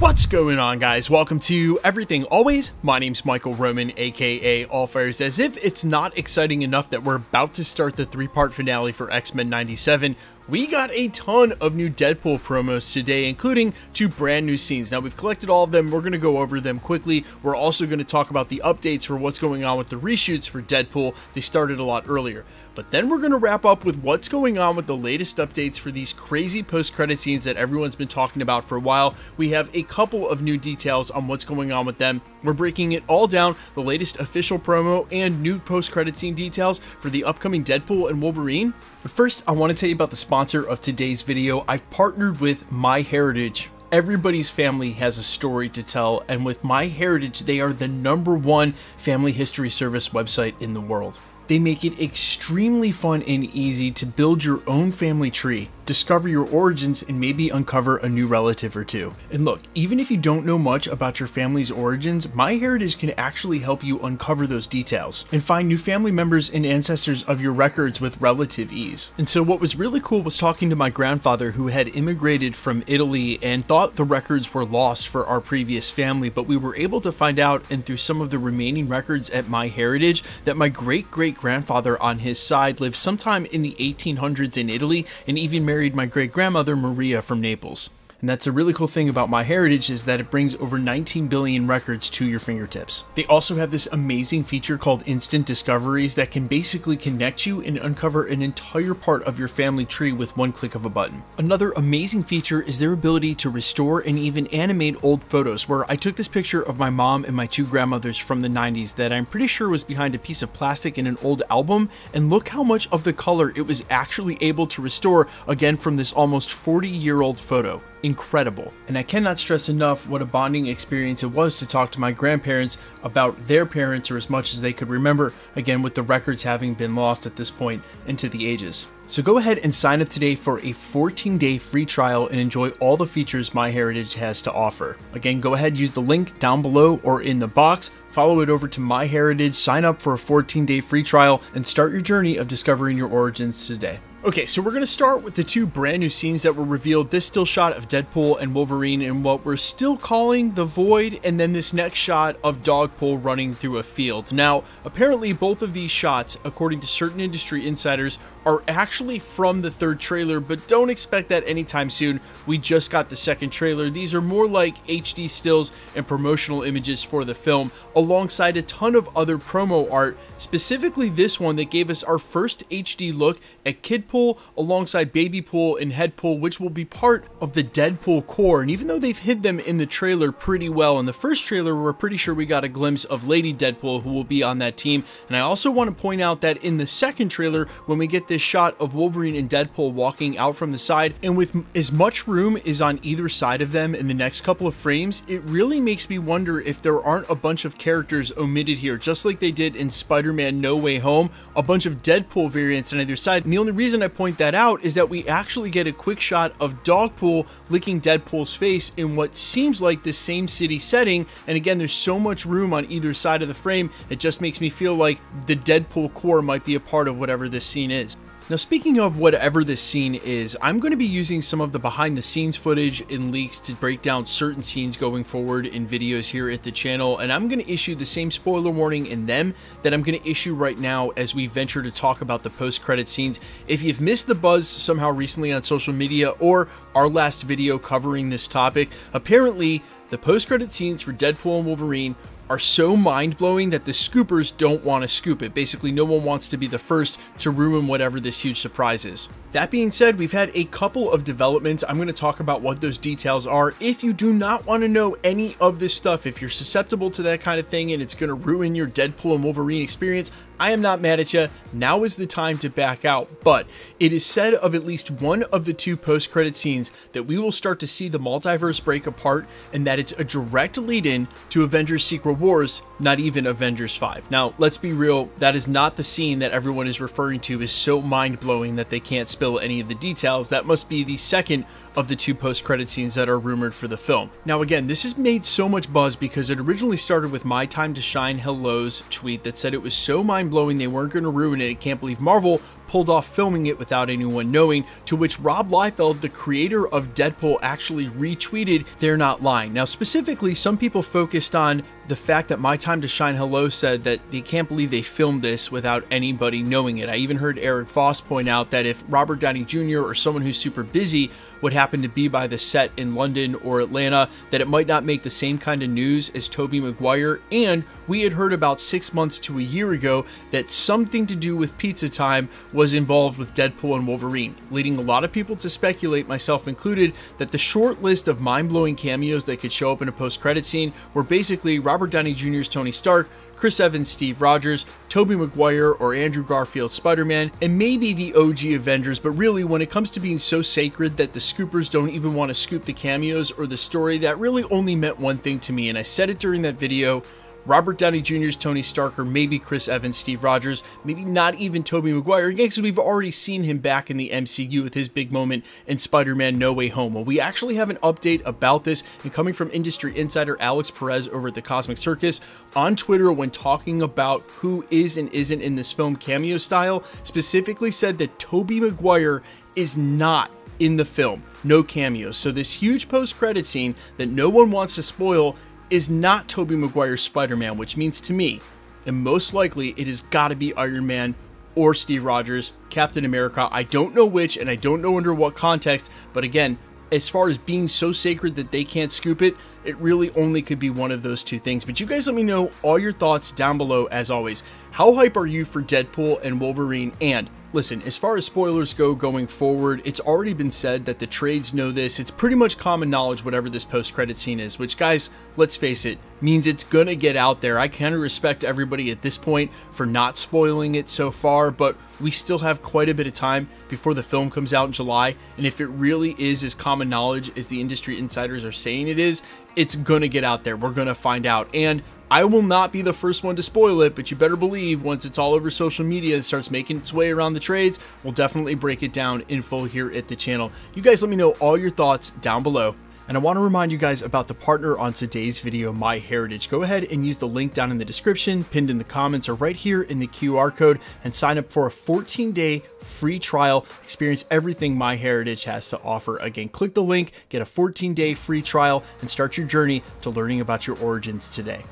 What's going on, guys? Welcome to Everything Always. My name's Michael Roman, aka All Fires. As if it's not exciting enough that we're about to start the three-part finale for X-Men 97, we got a ton of new Deadpool promos today, including two brand new scenes. Now, we've collected all of them. We're going to go over them quickly. We're also going to talk about the updates for what's going on with the reshoots for Deadpool. They started a lot earlier. But then we're going to wrap up with what's going on with the latest updates for these crazy post-credit scenes that everyone's been talking about for a while. We have a couple of new details on what's going on with them. We're breaking it all down, the latest official promo and new post-credit scene details for the upcoming Deadpool and Wolverine. But first, I want to tell you about the sponsor of today's video. I've partnered with MyHeritage. Everybody's family has a story to tell, and with MyHeritage, they are the #1 family history service website in the world. They make it extremely fun and easy to build your own family tree, discover your origins, and maybe uncover a new relative or two. And look, even if you don't know much about your family's origins, MyHeritage can actually help you uncover those details and find new family members and ancestors of your records with relative ease. And so what was really cool was talking to my grandfather, who had immigrated from Italy and thought the records were lost for our previous family, but we were able to find out, and through some of the remaining records at MyHeritage, that my great-great-grandfather on his side lived sometime in the 1800s in Italy and even married my great-grandmother Maria from Naples. And that's a really cool thing about MyHeritage, is that it brings over 19 billion records to your fingertips. They also have this amazing feature called Instant Discoveries that can basically connect you and uncover an entire part of your family tree with one click of a button. Another amazing feature is their ability to restore and even animate old photos, where I took this picture of my mom and my two grandmothers from the 90s that I'm pretty sure was behind a piece of plastic in an old album, and look how much of the color it was actually able to restore, again from this almost 40-year-old photo. Incredible. And I cannot stress enough what a bonding experience it was to talk to my grandparents about their parents, or as much as they could remember, again with the records having been lost at this point into the ages. So go ahead and sign up today for a 14-day free trial and enjoy all the features MyHeritage has to offer. Again, go ahead, use the link down below or in the box, follow it over to MyHeritage, sign up for a 14-day free trial, and start your journey of discovering your origins today. Okay, so we're going to start with the two brand new scenes that were revealed, this still shot of Deadpool and Wolverine in what we're still calling the Void, and then this next shot of Dogpool running through a field. Now, apparently both of these shots, according to certain industry insiders, are actually from the third trailer, but don't expect that anytime soon. We just got the second trailer. These are more like HD stills and promotional images for the film, alongside a ton of other promo art, specifically this one that gave us our first HD look at Kidpool, alongside Babypool and Headpool, which will be part of the Deadpool Corps. And even though they've hid them in the trailer pretty well, in the first trailer we're pretty sure we got a glimpse of Lady Deadpool, who will be on that team. And I also want to point out that in the second trailer, when we get this shot of Wolverine and Deadpool walking out from the side, and with as much room as on either side of them in the next couple of frames, it really makes me wonder if there aren't a bunch of characters omitted here, just like they did in Spider-Man No Way Home, a bunch of Deadpool variants on either side. And the only reason I point that out is that we actually get a quick shot of Dogpool licking Deadpool's face in what seems like the same city setting, and again there's so much room on either side of the frame, it just makes me feel like the Deadpool Corps might be a part of whatever this scene is. Now, speaking of whatever this scene is, I'm going to be using some of the behind the scenes footage and leaks to break down certain scenes going forward in videos here at the channel, and I'm going to issue the same spoiler warning in them that I'm going to issue right now as we venture to talk about the post-credit scenes. If you've missed the buzz somehow recently on social media or our last video covering this topic, apparently the post-credit scenes for Deadpool and Wolverine are so mind-blowing that the scoopers don't want to scoop it. Basically, no one wants to be the first to ruin whatever this huge surprise is. That being said, we've had a couple of developments. I'm going to talk about what those details are. If you do not want to know any of this stuff, if you're susceptible to that kind of thing and it's going to ruin your Deadpool and Wolverine experience, I am not mad at you. Now is the time to back out. But it is said of at least one of the two post-credit scenes that we will start to see the multiverse break apart, and that it's a direct lead-in to Avengers Secret Wars, not even Avengers 5. Now, let's be real, that is not the scene that everyone is referring to is so mind-blowing that they can't spill any of the details. That must be the second of the two post-credit scenes that are rumored for the film. Now, again, this has made so much buzz because it originally started with My Time to Shine Hello's tweet that said it was so mind-blowing they weren't going to ruin it. Can't believe Marvel pulled off filming it without anyone knowing, to which Rob Liefeld, the creator of Deadpool, actually retweeted, "They're not lying." Now, specifically, some people focused on the fact that My Time to Shine Hello said that they can't believe they filmed this without anybody knowing it. I even heard Eric Foss point out that if Robert Downey Jr. or someone who's super busy would happen to be by the set in London or Atlanta, that it might not make the same kind of news as Tobey Maguire. And we had heard about 6 months to a year ago that something to do with pizza time was involved with Deadpool and Wolverine, leading a lot of people to speculate, myself included, that the short list of mind-blowing cameos that could show up in a post-credit scene were basically Robert Downey Jr.'s Tony Stark, Chris Evans, Steve Rogers, Tobey Maguire, or Andrew Garfield's Spider-Man, and maybe the OG Avengers. But really, when it comes to being so sacred that the scoopers don't even want to scoop the cameos or the story, that really only meant one thing to me, and I said it during that video: Robert Downey Jr.'s Tony Stark, or maybe Chris Evans, Steve Rogers, maybe not even Tobey Maguire, because we've already seen him back in the MCU with his big moment in Spider-Man No Way Home. Well, we actually have an update about this, and coming from industry insider Alex Perez over at the Cosmic Circus on Twitter, when talking about who is and isn't in this film cameo style, specifically said that Tobey Maguire is not in the film, no cameos. So this huge post-credit scene that no one wants to spoil is not Tobey Maguire's Spider-Man, which means to me, and most likely, it has got to be Iron Man or Steve Rogers, Captain America. I don't know which, and I don't know under what context, but again, as far as being so sacred that they can't scoop it, it really only could be one of those two things. But you guys let me know all your thoughts down below, as always. How hype are you for Deadpool and Wolverine? And listen, as far as spoilers go going forward, it's already been said that the trades know this. It's pretty much common knowledge, whatever this post-credit scene is, which, guys, let's face it, means it's gonna get out there. I kind of respect everybody at this point for not spoiling it so far, but we still have quite a bit of time before the film comes out in July, and if it really is as common knowledge as the industry insiders are saying it is, it's gonna get out there. We're gonna find out, and I will not be the first one to spoil it, but you better believe once it's all over social media and starts making its way around the trades, we'll definitely break it down in full here at the channel. You guys let me know all your thoughts down below. And I want to remind you guys about the partner on today's video, MyHeritage. Go ahead and use the link down in the description, pinned in the comments, or right here in the QR code, and sign up for a 14-day free trial. Experience everything MyHeritage has to offer. Again, click the link, get a 14-day free trial, and start your journey to learning about your origins today.